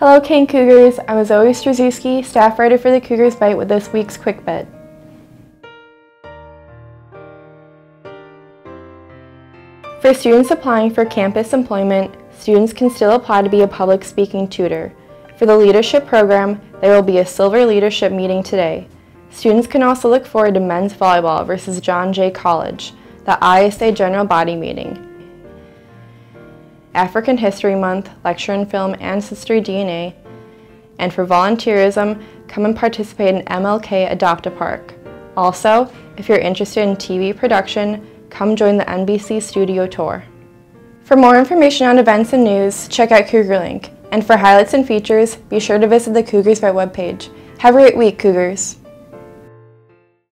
Hello King Cougars, I'm Zoe Strzyzewski, staff writer for The Cougar's Byte with this week's QuickBit. For students applying for campus employment, students can still apply to be a public speaking tutor. For the leadership program, there will be a silver leadership meeting today. Students can also look forward to men's volleyball versus John Jay College, the ISA general body meeting, African History Month, Lecture in Film Ancestry DNA, and for volunteerism, come and participate in MLK Adopt-A-Park. Also, if you're interested in TV production, come join the NBC studio tour. For more information on events and news, check out CougarLink. And for highlights and features, be sure to visit the Cougars Byte webpage. Have a great week, Cougars!